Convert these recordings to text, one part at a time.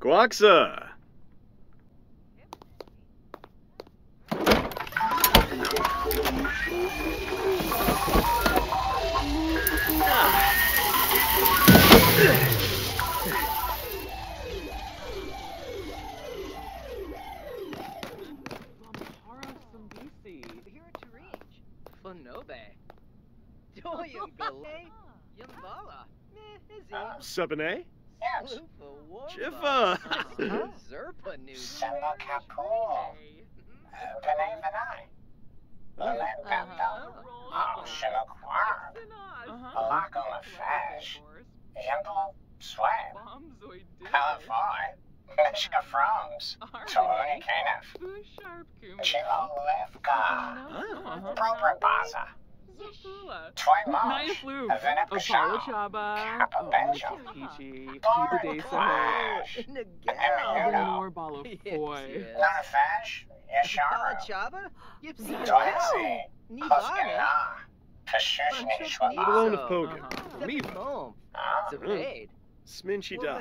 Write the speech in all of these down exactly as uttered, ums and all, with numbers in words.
Quaxa! Subane? Yes. Jiffa! Zerpa New Kakul! Who can even I? Let them Oh, Shiloquar! Lock on the Fash! Yimple Swab! Califoy! Mishka Froms! Tuluni Kanef! Chilo Lefka! Proper Baza! Twy Mosh, Avena Pashao, Kappa Benjo, Born Clash, Emiudo, Nonafash, Yashara, Doenzi, Huskinna, Pashushni Shwaba, Zerade, Sminchida,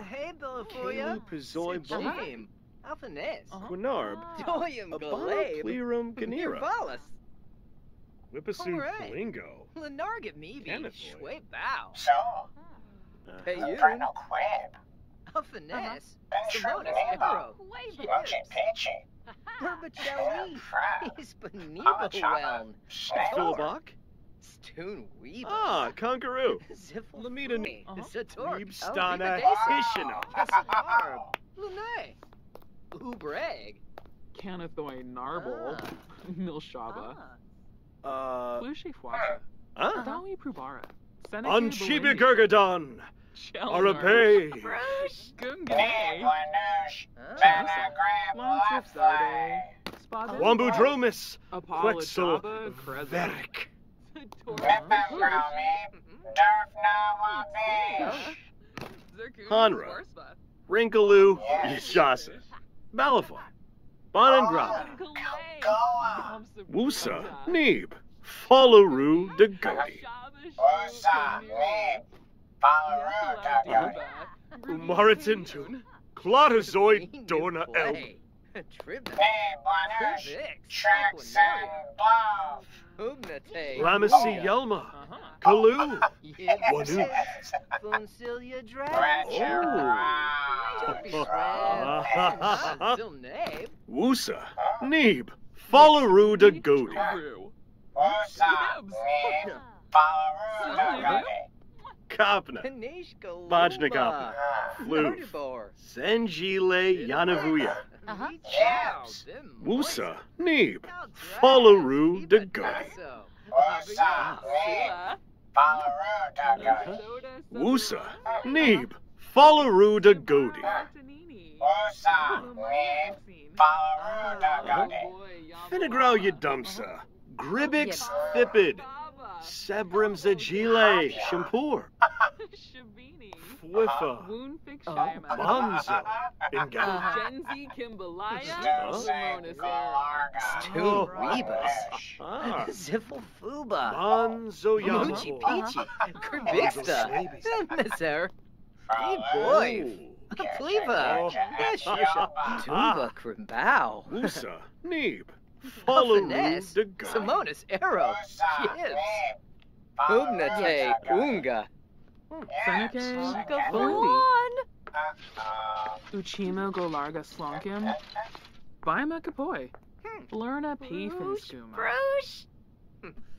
Kalu Pazoi Balim, Alphanes, Quinarb, Abana Plerum Ganira, Whippasu Lingo. Lenarget me, Shwe Bow. So, Prino Quib. A finesse. Benchroot Nebo. Mochi Peachy. Burbacheli. He's Benebo. Snowbach. Stoon Weaver. Ah, Congaroo. Lamita. Satorb. Stana. Hishino. Satorb. Lunay. Ubreg. Canathoy Narble. Milshaba. Uh. Flushifuasa. Huh? Dawi Prubara. Anchibi Gurgadon. Arape. Gungash. Banagrab. Wambu Dromis. Quexel. Veric. Hanra. Rinkaloo. Yashasa. Malifaux. Bonangra, Wusa, Neeb, Falaru, Dagodi, Wusa, Neeb, Falaru, Dagodi, Umaritintoon, Clotazoid, Dorna, Elb, Neebwanush, Traxan, Bov, Lamasi, Yelma, Kalu, Wanush, Fonsilia, Drax, Wusa, Neeb, Falaru da Godi. Wusa, Neeb, Falaru da Godi. Kapna, Bajna Kapna, Floof, Zenjile Yanavuya. Jabs. Wusa, Neeb, Falaru da Godi. Wusa, Neeb, Falaru da Godi. Wusa, Neeb. Falaru da Godi. Finnegrau Yadumsa. Gribix Thipid. Sebrim Zagile. Shampur. Fwiffa. Bamza. Ingal. Genzi Kimbalaya. Stu Rebus. Ziffle Fuba. Banzoyama. Moochie Peachy. Gribixta. Hey boy, Cleva, Nesha, Tuba, Krimbao, Wusa, Neeb, Falaru, the Godi, Simonis, Arrow, Gibbs, Ugnate, Unga, Seneke, Gavundi, Uchima, Golarga, Slonkim, Bima, Kapoy, Lerna, P. Finskuma, Bruce,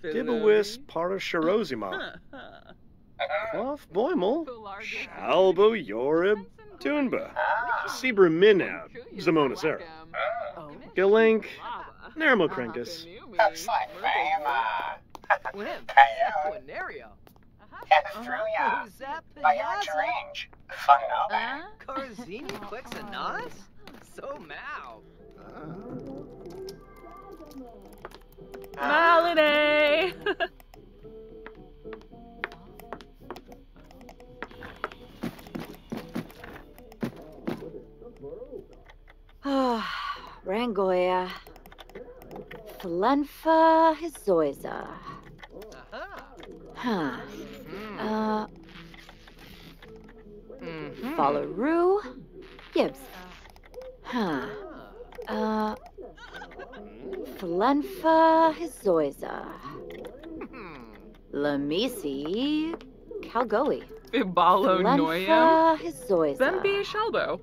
Dibawis, Parasharozima. Off Boimel, Shalbo Yorib, Tunba, Sebra Minab, Zamonas Era, Galink, Nermo Krenkus, Panario, Etruya, Bayacha Range, Funoba, Karzini Quixanas, So Mao, Maliday! Oh, Rangoya. Thalenfa Hizoiza. Huh. Uh. Mm-hmm. Follaroo. Gibbs. Huh. Uh. Flenfa Hizoiza. Lamisi Kalgoe. Ibalo Noya. Hizoiza. Bembi Shalbo.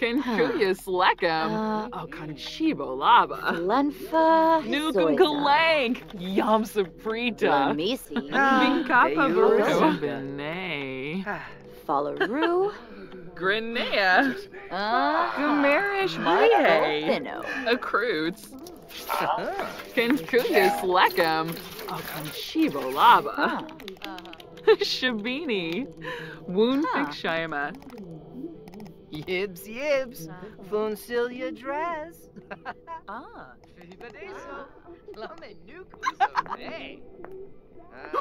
Kanchuya Slekam. Oh, Conchibo Lava. Lenfa Nukum Kalank. Yom Saprita. Lamisi. Vinkapa Baruch. Benay. Follaroo. Grenea. Gumerish Maye. Accruits. Kanchuya Slekam. Oh, Conchibo Lava. Shabini. Wound Fikshayama. Yibs, yibs, Fonsilia dress. Ah, Fibadeso, Lame Nuke was so nay. Ah,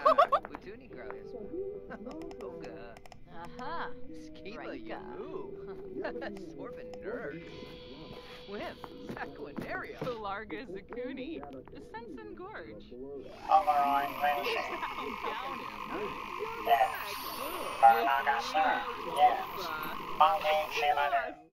Wutuni grows. Oga. Aha, Skiba Yamu. Sorpin Nerd. Wimp, Saquinaria. Larga Zakuni, Sensen Gorge. Alright, ladies. Yes. Yes. Yes.